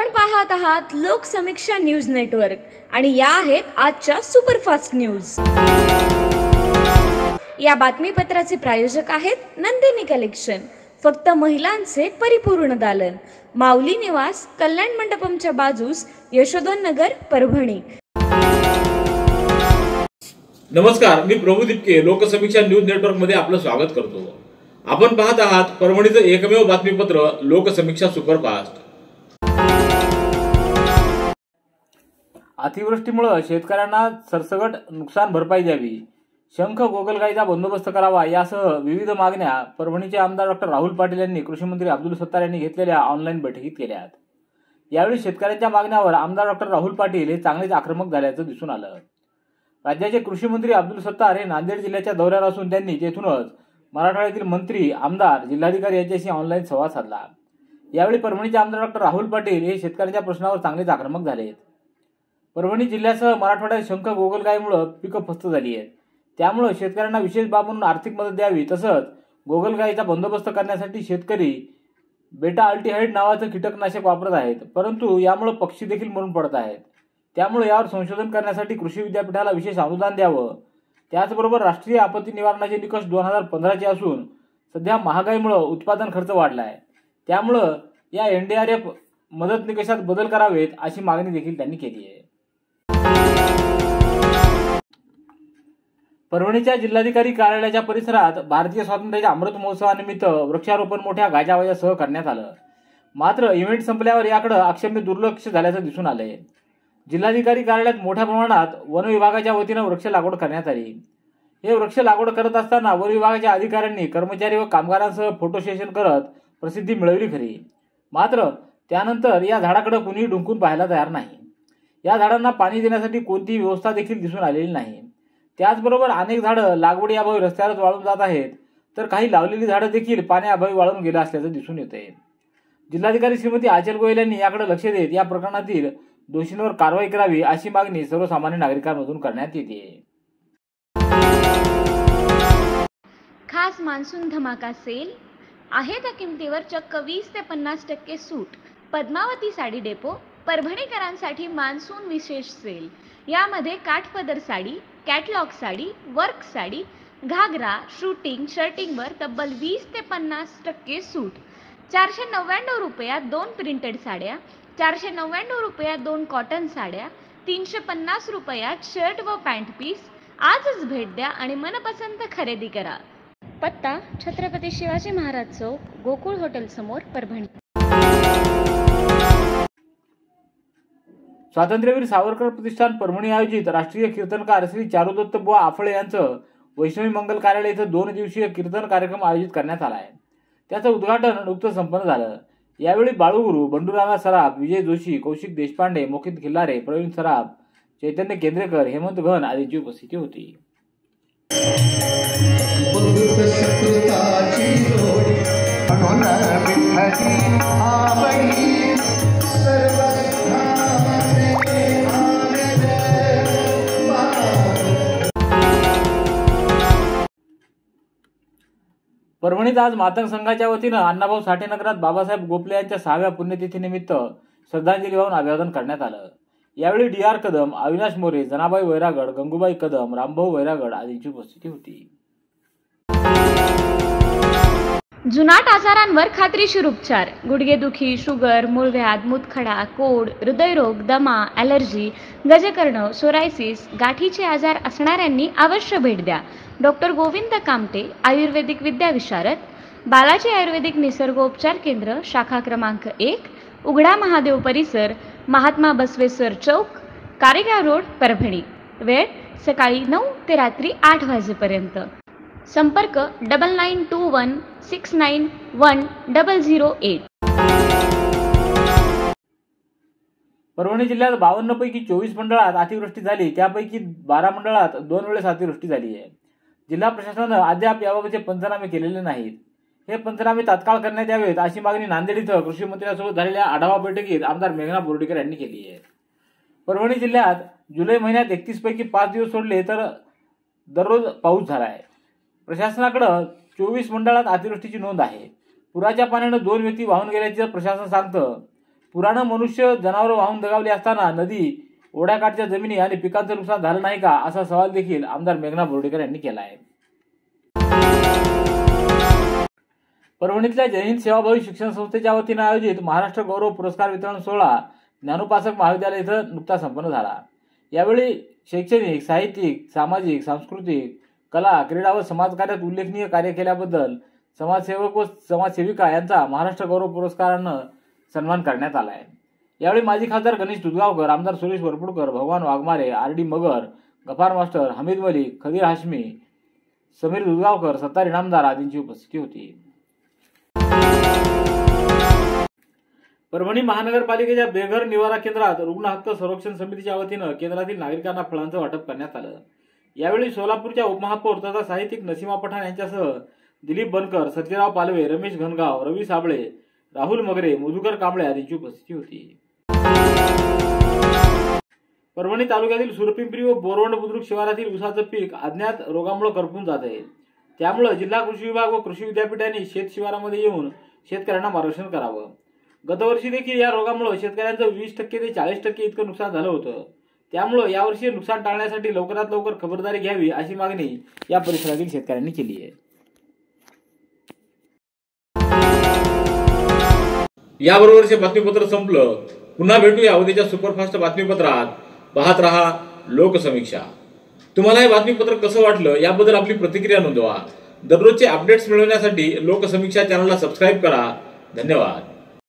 आपण पाहत आहात लोक समीक्षा न्यूज नेटवर्क आणि या आहेत आजच्या सुपरफास्ट न्यूज। या बातमीपत्राचे प्रायोजक आहेत नंदिनी कलेक्शन, फक्त महिलांचे परिपूर्ण दालन, माऊली निवास कल्याण मंडपमच्या बाजूस, यशोदा नगर, परभणी। नमस्कार, मी प्रभू दिपके लोक समीक्षा न्यूज नेटवर्क मध्ये आपलं स्वागत करतो। आपण पाहत आहात परभणीचं एकमेव बातमीपत्र लोक समीक्षा सुपरफास्ट। अतिवृष्टीमुळे शेतकऱ्यांना सरसकट नुकसान भरपाई द्यावी, शंख गोगलगाईचा बंदोबस्त करावा यासह विविध मागण्या परभणीचे आमदार डॉ राहुल पटील यांनी कृषी मंत्री अब्दुल सत्तार यांनी घेतलेल्या ऑनलाईन बैठकीत केल्या आहेत। यावेळी शेतकऱ्यांच्या मागण्यांवर आमदार डॉ राहुल पटील हे चांगलेच आक्रमक झाल्याचं दिसून आलं। राज्याचे कृषी मंत्री अब्दुल सत्तार हे नांदेड जिल्ह्याच्या दौऱ्यावर असून त्यांनी तेथूनच मराठवाड्यातील मंत्री, आमदार, जिल्हाधिकारी यांच्याशी ऑनलाईन संवाद साधला। यावेळी परभणीचे आमदार डॉ राहुल पटील हे शेतकऱ्यांच्या प्रश्नावर चांगलेच आक्रमक झाले। परभणी जिल्ह्यासह मराठवाड्यात शंख गोगलगाईमुळे पिकं फस्त झाली आहेत, त्यामुळे शेतकऱ्यांना विशेष बाब म्हणून आर्थिक मदत द्यावी, तसंच गोगलगाईचा बंदोबस्त करण्यासाठी शेतकरी बेटा अल्टीहाइड नावाचं कीटकनाशक वापरत आहेत, परंतु यामुळे पक्षी देखील मरून पडत आहेत। त्यामुळे यावर संशोधन करण्यासाठी कृषी विद्यापीठाला विशेष अनुदान द्यावं। त्याचबरोबर राष्ट्रीय आपत्ती निवारणाचे निकष 2015 चे असून सध्या महागाईमुळे उत्पादन खर्च वाढला आहे, त्यामुळे या एनडीआरएफ मदत निकषात बदल करावेत अशी मागणी देखील त्यांनी केली आहे। परभणीच्या जिल्हाधिकारी कार्यालयाच्या परिसरात भारतीय स्वातंत्र्याच्या अमृत महोत्सवानिमित्त वृक्षारोपण मोठ्या गाजावाजासह करण्यात आलं, मात्र इव्हेंट संपल्यावर याकडे अक्षम्य दुर्लक्ष झाल्याचं दिसून आलंय। जिल्हाधिकारी कार्यालयात मोठ्या प्रमाणात वन विभागाच्या वतीनं वृक्ष लागवड करण्यात आली। हे वृक्ष लागवड करत असताना वन विभागाच्या अधिकाऱ्यांनी कर्मचारी व कामगारांसह फोटो सेशन करत प्रसिद्धी मिळवली खरी, मात्र त्यानंतर या झाडाकडे कुणीही डुंकून पाहायला तयार नाही। या झाडांना पाणी देण्यासाठी कोणतीही व्यवस्था देखील दिसून आलेली नाही। त्याचबरोबर अनेक झाडं लागवडी अभावी रस्त्यावरच वाळून जात आहेत, तर काही लावलेली झाडं देखील पाण्याअभावी वाळून गेली असल्याचं दिसून येते। जिल्हाधिकारी श्रीमती आचल गोयल यांनी याकडे लक्ष देत या प्रकरणातील दोषींवर कारवाई करावी अशी मागणी सर्वसामान्य नागरिकांमधून करण्यात येते। खास मान्सून धमाका सेल आहे त्या किमतीवर चक्क 20 ते 50% सूट, पद्मावती साडी डेपो परभणीकरांसाठी मान्सून विशेष सेल। यामध्ये काठपदर sari, catalogue sari, work sari, ghagra, suiting, शर्टिंगवर तब्बल 20 ते 50% सूट। 499 रुपयात 2 प्रिंटेड साड्या, 499 रुपयात 2 कॉटन साड्या, 350 रुपयात शर्ट व पॅन्ट पीस। आजच भेट द्या आणि मनपसंत खरेदी करा। पत्ता छत्रपती शिवाजी महाराज चौक, गोकुल होटेल समोर, परभणी। स्वतंत्रीर सावरकर प्रतिष्ठान परभणी आयोजित राष्ट्रीय कीर्तनकार श्री चारुदत्त बुआ यांचं वैष्णवी मंगल कार्यालय इथं 2 दिवसीय कीर्तन कार्यक्रम आयोजित करण्यात आला आहे। त्याचं उद्घाटन नुकतंच संपन्न झालं। यावेळी बाळूगुरू, बंडू सराफ, विजय जोशी, कौशिक देशपांडे, मोकित खिल्लारे, प्रवीण सराफ, चैतन्य केन्द्रेकर, हेमंत भन आदींची उपस्थिती होती। परभणीत आज मातंग संघाच्या वतीनं अण्णाभाऊ साठे नगरात बाबासाहेब गोपाळे यांच्या 6व्या पुण्यतिथीनिमित्त श्रद्धांजली वाहून अभिवादन करण्यात आलं। यावेळी डी आर कदम, अविनाश मोरे, जनाबाई वैरागढ़, गंगूबाई कदम, रामभाऊ वैरागढ़ आदींची उपस्थिती होती। जुनाट आजारांवर खात्रीशीर उपचार, गुडघेदुखी, शुगर, मूळव्याध, मुतखडा, कोड, हृदयरोग, दमा, ॲलर्जी, गजकर्ण, सोरायसिस, गाठीचे आजार असणाऱ्यांनी अवश्य भेट द्या। डॉक्टर गोविंद कामटे, आयुर्वेदिक विद्याविशारद, बालाजी आयुर्वेदिक निसर्गोपचार केंद्र, शाखा क्रमांक 1, उघडा महादेव परिसर, महात्मा बसवेश्वर चौक, कारेगाव रोड, परभणी। वेळ सकाळी 9 ते रात्री 8 वाजेपर्यंत। संपर्क 9921691008। परभणी जिल्ह्यात 52 पैकी 24 मंडळात अतिवृष्टी झाली, त्यापैकी 12 मंडळात 2 वेळेस अतिवृष्टी झाली आहे। जिल्हा प्रशासनानं अद्याप याबाबतचे पंचनामे केलेले नाहीत, हे पंचनामे तात्काळ करण्यात यावेत अशी मागणी नांदेड इथं कृषी मंत्र्यांसोबत झालेल्या आढावा बैठकीत आमदार मेघना बोर्डीकर यांनी केली आहे। परभणी जिल्ह्यात जुलै महिन्यात 31 पैकी 5 दिवस सोडले तर दररोज पाऊस झाला आहे। प्रशासनाकडे 24 मंडळात अतिवृष्टीची नोंद आहे। पुराच्या पाण्यानं 2 व्यक्ती वाहून गेल्याचे प्रशासन सांगतं, पुरानं मनुष्य जनावर वाहून दगावली असताना नदी ओढ्याकाठच्या जमिनी आणि पिकांचं नुकसान झालं नाही का, असा सवाल देखील आमदार मेघना बोर्डीकर यांनी केला आहे. परभणीतल्या जयहिंद सेवाभावी शिक्षण संस्थेच्या वतीनं आयोजित महाराष्ट्र गौरव पुरस्कार वितरण सोहळा ज्ञानोपासक महाविद्यालय इथं नुकताच संपन्न झाला. यावेळी शैक्षणिक, साहित्यिक, सामाजिक, सांस्कृतिक, कला, क्रीडा व समाजकार्यात उल्लेखनीय कार्य केल्याबद्दल समाजसेवक व समाजसेविका यांचा महाराष्ट्र गौरव पुरस्कारानं सन्मान करण्यात आला आहे. यावेळी माजी खासदार गणेश दुधगावकर, आमदार सुरेश वरपुडकर, भगवान वाघमारे, आर.डी. मगर, गफार मास्टर, हमीद मलिक, खदीर हाशमी, समीर दुधगावकर, सत्तार इनामदार आदींची उपस्थिती होती. परभणी महानगरपालिकेच्या बेघर निवारा केंद्रात रुग्ण हक्क संरक्षण समितीच्या वतीनं केंद्रातील नागरिकांना फळांचं वाटप करण्यात आलं. यावेळी सोलापूरच्या उपमहापौर तथा साहित्यिक नसीमा पठाण यांच्यासह दिलीप बनकर, सत्यराव पालवे, रमेश घनगाव, रवी साबळे, राहुल मगरे, मुधुकर कांबळे आदींची उपस्थिती होती. परभणी तालुक्यातील सुरपिंपरी व बोरवंड बुद्रुक शिवारातील उसाचं पीक अज्ञात रोगामुळे करपून जात आहे. त्यामुळे जिल्हा कृषी विभाग व कृषी विद्यापीठांनी शेत शिवारामध्ये येऊन शेतकऱ्यांना मार्गदर्शन करावं. गतवर्षी देखील या रोगामुळे शेतकऱ्यांचं 20% ते 40% इतकं नुकसान झालं होतं. त्यामुळे यावर्षी नुकसान टाळण्यासाठी लवकरात लवकर खबरदारी घ्यावी अशी मागणी या परिसरातील शेतकऱ्यांनी केली आहे. याबरोबर हे बातमीपत्र संपलं. पुन्हा भेटूया उद्याच्या सुपरफास्ट बातमीपत्रात. पाहत रहा लोक समीक्षा. तुम्हाला हे बातमीपत्र कसं वाटलं याबद्दल आपली प्रतिक्रिया नोंदवा. दररोजचे अपडेट्स मिळवण्यासाठी लोक समीक्षा चॅनलला सबस्क्राईब करा. धन्यवाद.